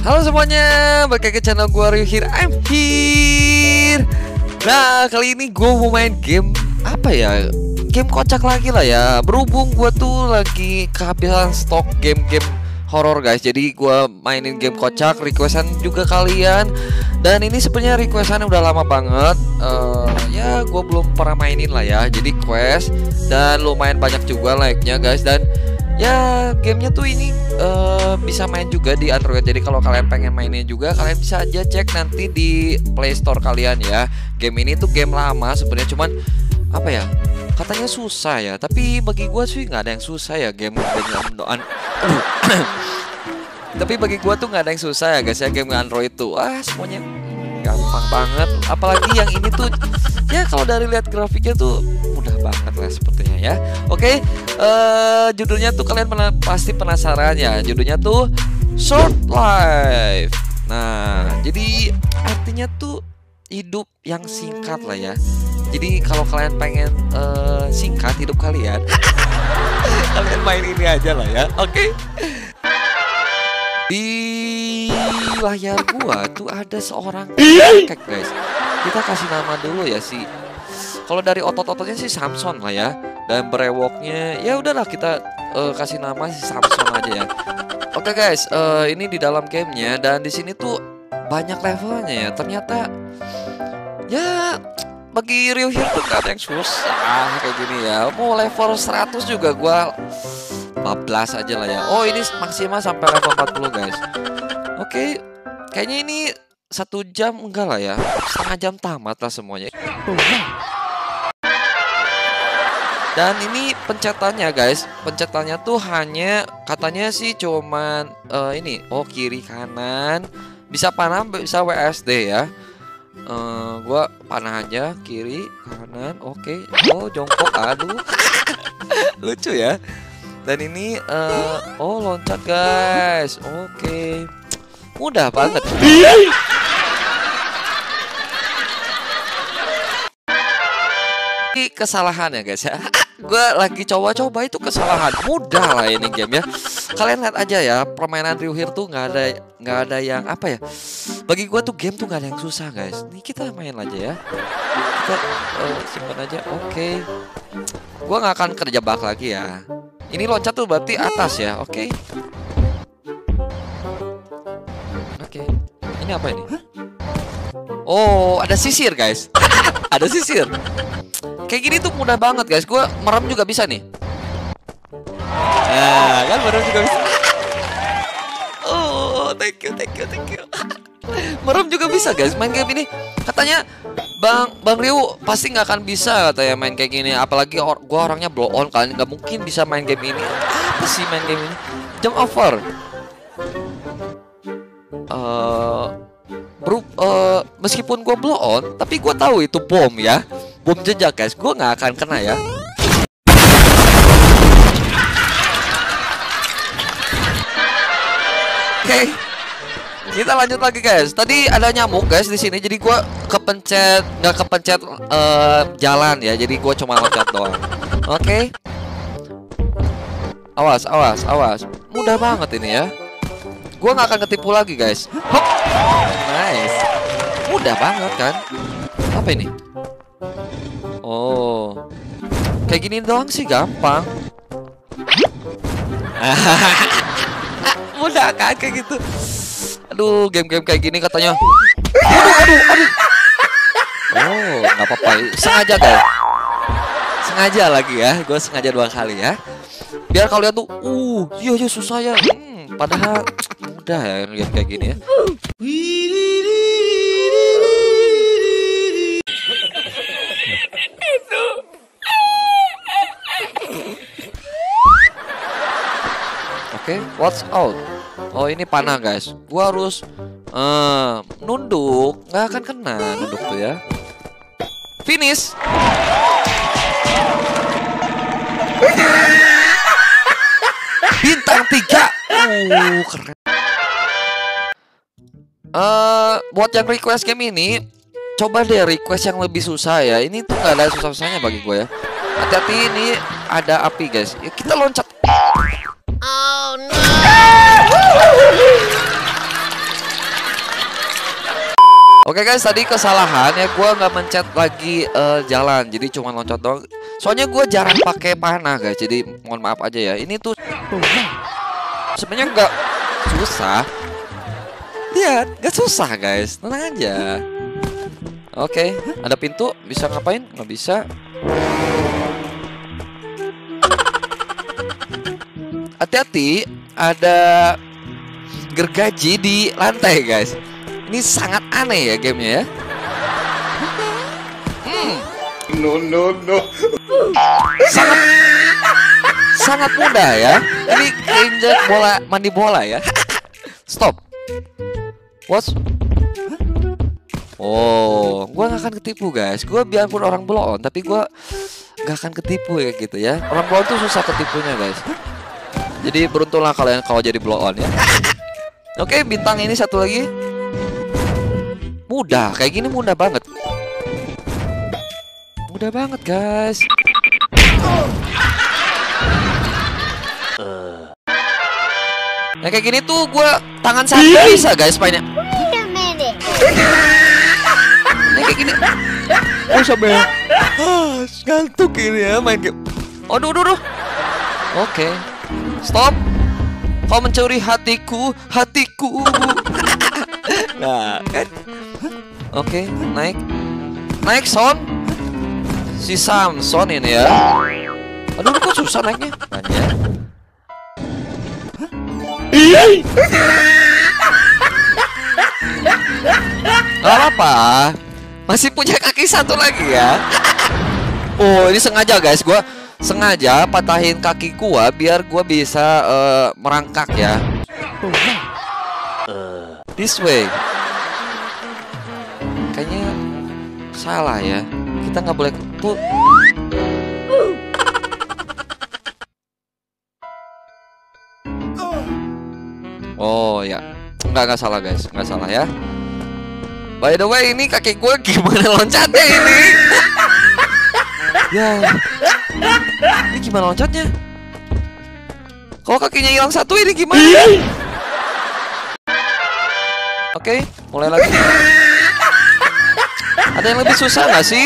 Halo semuanya, balik lagi ke channel gue RyuHere. I'm here. Nah, kali ini gue mau main game apa ya? Game kocak lagi lah ya. Berhubung gue tuh lagi kehabisan stok game-game horor guys. Jadi gue mainin game kocak, requestan juga kalian. Dan ini sebenarnya requestannya udah lama banget. Ya gue belum pernah mainin lah ya. Jadi quest dan lumayan banyak juga like-nya guys. Dan ya gamenya tuh ini bisa main juga di Android. Jadi kalau kalian pengen mainnya juga, kalian bisa aja cek nanti di Play Store kalian ya. Game ini tuh game lama sebenarnya, cuman apa ya, katanya susah ya. Tapi bagi gue sih nggak ada yang susah ya Tapi bagi gue tuh nggak ada yang susah ya guys ya, game Android tuh. Ah, semuanya gampang banget. Apalagi yang ini tuh ya, kalau dari lihat grafiknya tuh mudah banget lah sepertinya ya. Oke, judulnya tuh kalian pasti penasaran ya. Judulnya tuh Short Life. Nah, jadi artinya tuh hidup yang singkat lah ya. Jadi kalau kalian pengen singkat hidup kalian, kalian main ini aja lah ya. Oke. Di layar gua tuh ada seorang kakek guys. Kita kasih nama dulu ya si. Kalau dari otot-ototnya si Samson lah ya. Dan brewoknya ya udahlah kita kasih nama si Samson aja ya. Oke guys, ini di dalam gamenya dan di sini tuh banyak levelnya ya. Ternyata ya bagi RyuHere tuh gak ada yang susah kayak gini ya. Mau level 100 juga gua bablas aja lah ya. Oh, ini maksimal sampai level 40 guys. Oke, kayaknya ini 1 jam enggak lah ya, 1/2 jam tamat lah semuanya. Dan ini pencetannya guys, pencetannya tuh hanya katanya sih cuman ini, oh kiri kanan, bisa panah bisa WSD ya. Gua panah aja kiri kanan, oke. Oh jongkok, aduh, lucu ya. Dan ini oh loncat guys, oke, mudah banget. Kesalahan ya guys ya. Gue lagi coba-coba itu kesalahan. Mudah lah ini game ya. Kalian lihat aja ya, permainan RyuHere tuh nggak ada yang apa ya. Bagi gue tuh game tuh nggak ada yang susah guys. Nih kita main aja ya. Kita simpan aja. Oke. Gue nggak akan kerja bug lagi ya. Ini loncat tuh berarti atas ya. Oke. Oke. Ini apa ini? Oh ada sisir guys. Ada sisir. Kayak gini tuh mudah banget guys. Gue merem juga bisa nih. Nah kan merem juga bisa. Oh thank you. Merem juga bisa guys main game ini. Katanya Bang Ryu pasti nggak akan bisa katanya main kayak gini. Apalagi gue orangnya blow on, kalian nggak mungkin bisa main game ini. Apa sih main game ini? Jump over. Meskipun gue blow on, tapi gue tahu itu bom ya. Bom jejak guys, gue nggak akan kena ya. Oke, kita lanjut lagi guys. Tadi ada nyamuk guys di sini, jadi gue nggak kepencet jalan ya. Jadi gue cuma loncat doang. Oke, awas, mudah banget ini ya. Gue nggak akan ketipu lagi guys. Hop, nice, mudah banget kan? Apa ini? Oh, kayak gini doang sih gampang. Mudah kan kayak gitu. Aduh, game-game kayak gini katanya. Aduh. nggak apa-apa. Sengaja guys, sengaja lagi ya, gue sengaja dua kali ya. Biar kau lihat tuh, iya susah ya. Padahal mudah ya lihat kayak gini ya. Oke, watch out. Oh ini panah guys. Gua harus nunduk, nggak akan kena nunduk tuh ya. Finish. Bintang 3. Keren. Buat yang request game ini, coba deh request yang lebih susah ya. Ini tuh nggak ada susah-susahnya bagi gue ya. Hati-hati ini ada api guys. Yuk kita loncat. Oh no. Oke guys, tadi kesalahan ya, gue nggak mencet lagi jalan, jadi cuma loncat doang. Soalnya gue jarang pakai panah guys, jadi mohon maaf aja ya. Ini tuh sebenarnya nggak susah. Lihat, nggak susah guys, tenang aja. Oke, ada pintu, bisa ngapain? Nggak bisa. Hati-hati, ada gergaji di lantai guys. Ini sangat aneh ya gamenya ya. No. Sangat mudah ya. Ini keinjak bola, mandi bola ya. Stop. What? Oh, gua gak akan ketipu guys. Gua biarpun orang bloon, tapi gua gak akan ketipu ya gitu ya. Orang bloon tuh susah ketipunya guys. Jadi beruntunglah kalian kalau jadi blow on ya. Oke, bintang ini satu lagi. Mudah, kayak gini mudah banget. Mudah banget, guys. Nah, kayak gini tuh gua tangan satu bisa, guys, mainnya. Nah, kayak gini. Oh, sampai. Ah, ngantuk ini ya main game. Aduh. Oke. Stop! Kau mencuri hatiku. Nah, kan? Oke, naik Son. Si Samson ini ya. Aduh, kok susah naiknya? Gak apa-apa, masih punya kaki satu lagi ya. Oh, ini sengaja guys, gua sengaja patahin kaki gua biar gua bisa merangkak ya. This way. Kayaknya salah ya. Kita nggak boleh tuh. Oh ya, nggak salah guys, nggak salah ya. By the way, ini kaki gua gimana loncatnya ini? Ya. Ini gimana loncatnya? Kalau kakinya hilang satu ini gimana? Oke, mulai lagi. Ada yang lebih susah nggak sih?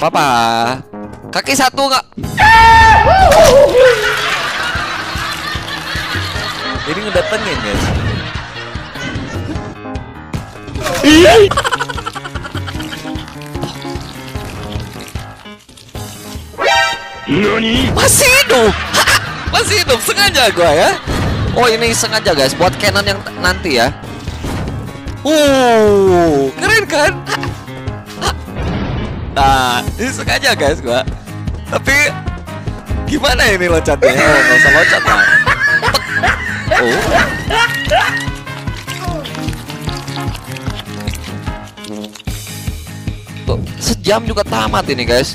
Papa, kaki satu nggak? Ini ngedatengin guys. Masih hidup. Masih hidup, sengaja gua ya. Oh ini sengaja guys, buat cannon yang nanti ya. Keren kan? Nah, ini sengaja guys gua. Tapi gimana ini loncatnya? Oh, nggak usah loncat lah. Tuh, sejam juga tamat ini guys.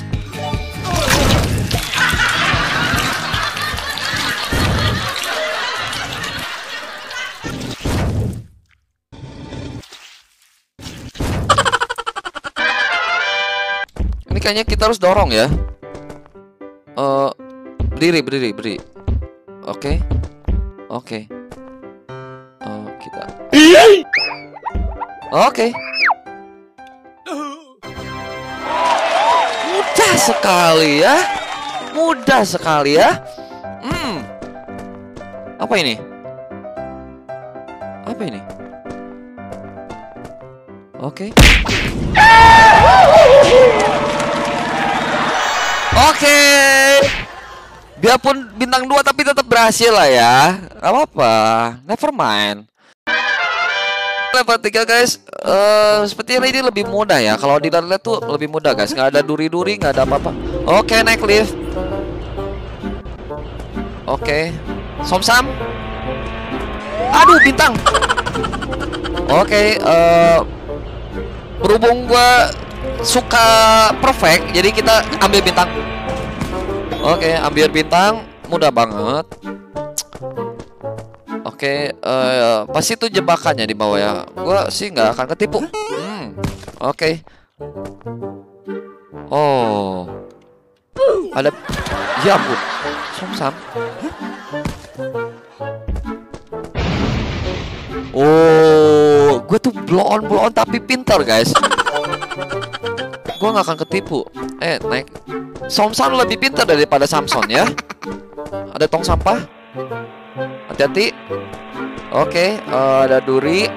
Ini kayaknya kita harus dorong ya. Berdiri. Oke. Oh, kita. Oke. Mudah sekali ya. Mudah sekali ya. Apa ini? Apa ini? Oke. Oke. Biarpun bintang 2 tapi tetap berhasil lah ya. Gak apa-apa. Never mind. Level 3 guys, sepertinya ini lebih mudah ya. Kalau dilihat tuh lebih mudah guys, nggak ada duri-duri, nggak ada apa-apa. Oke, naik lift. Oke, somsam. Aduh, bintang. Oke, berhubung gua suka perfect, jadi kita ambil bintang. Oke, ambil bintang, mudah banget. Oke, pasti itu jebakannya di bawah ya. Gua sih nggak akan ketipu. Oke. Oh, ada. Ya ampun, somsam. Oh, gue tuh blow on tapi pintar guys. Gue nggak akan ketipu. Naik. Somsam lebih pintar daripada Samson ya. Ada tong sampah. Hati-hati. Oke, ada duri.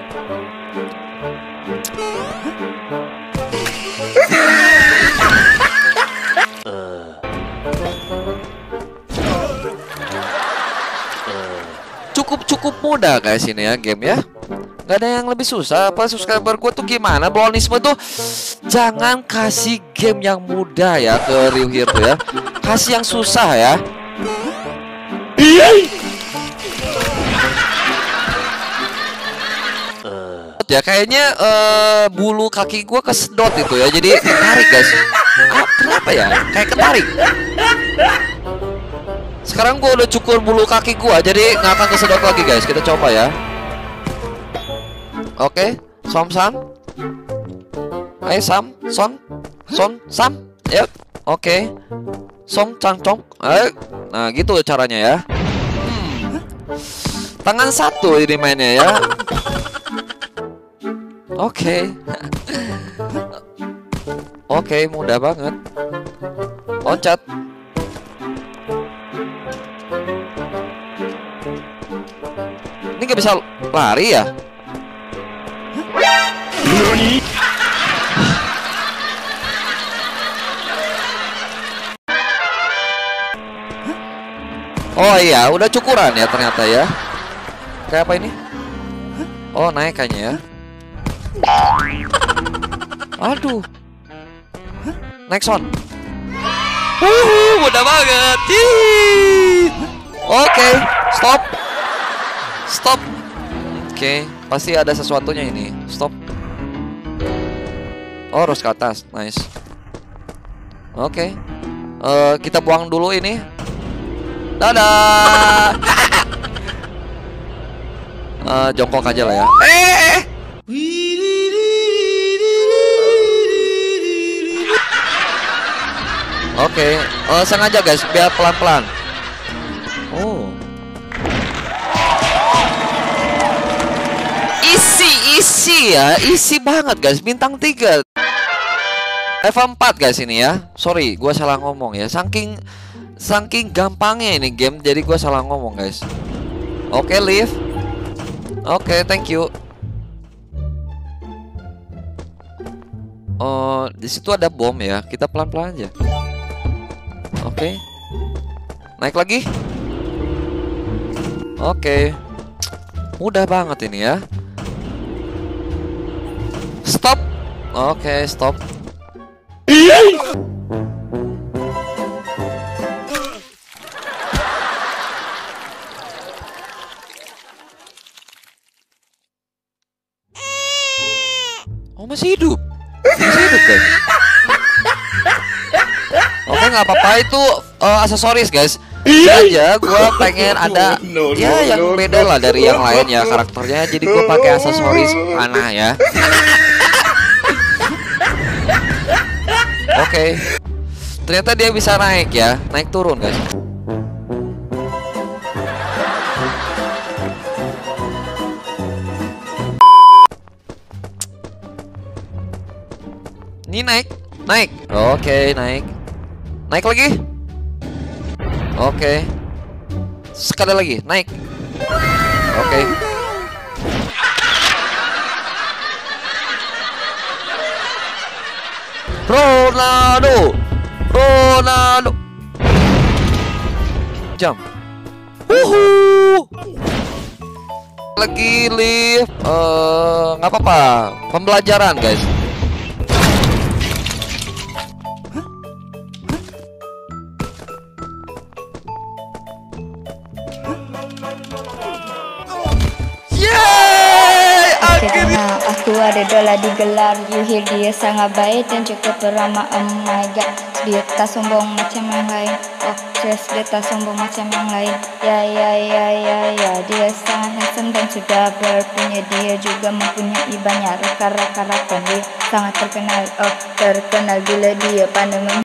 Cukup mudah guys ini ya game ya. Gak ada yang lebih susah. Apa subscriber gue tuh gimana? Blonisme tuh jangan kasih game yang mudah ya ke RyuHere tuh ya. Kasih yang susah ya. Ya kayaknya bulu kaki gue kesedot itu ya, jadi ketarik guys. Kenapa ya? Kayak ketarik. Sekarang gue udah cukur bulu kaki gue, jadi nggak akan kesedot lagi guys. Kita coba ya. Oke, somsam. Ayo sam, son, sam. Yep. Oke, som cangcong. Nah gitu caranya ya. Tangan satu ini mainnya ya. Oke. Oke, mudah banget. Loncat. Ini gak bisa lari ya? Oh iya, udah cukuran ya ternyata ya. Kayak apa ini? Oh, naik kayaknya ya. Aduh, naik son. Mudah banget. Oke, stop. Oke, pasti ada sesuatunya ini. Stop. Oh, harus ke atas. Nice. Oke, kita buang dulu ini. Dadah. Jongkok aja lah ya. Oke, sengaja guys, biar pelan-pelan. Oh, isi ya, isi banget guys, bintang 3 level 4 guys ini ya. Sorry, gue salah ngomong ya, saking gampangnya ini game, jadi gue salah ngomong guys. Oke, lift. Oke, thank you. Oh, di situ ada bom ya, kita pelan-pelan aja. Oke, naik lagi. Oke, mudah banget ini ya. Stop. Oke, stop. Oh, masih hidup. Masih hidup guys. Oke, nggak apa-apa itu aksesoris guys. Aja gue pengen ada ya yang beda lah dari yang lain ya karakternya. Jadi gue pakai aksesoris panah ya. Oke, ternyata dia bisa naik ya, naik turun guys. Ini naik. Oke, naik lagi. Oke. Sekali lagi, naik. Oke. Ronaldo. Jump. Wuhu. Lagi lift. Nggak apa-apa. Pembelajaran, guys. Aku adalah digelar RyuHere, dia sangat baik dan cukup ramah. Oh my god, dia tak sombong macam yang lain. Oh yes, dia tak sombong macam yang lain. Ya, dia sangat handsome dan sudah berpunya. Dia juga mempunyai banyak rekan-rekan. Dia sangat terkenal, oh terkenal bila dia pandai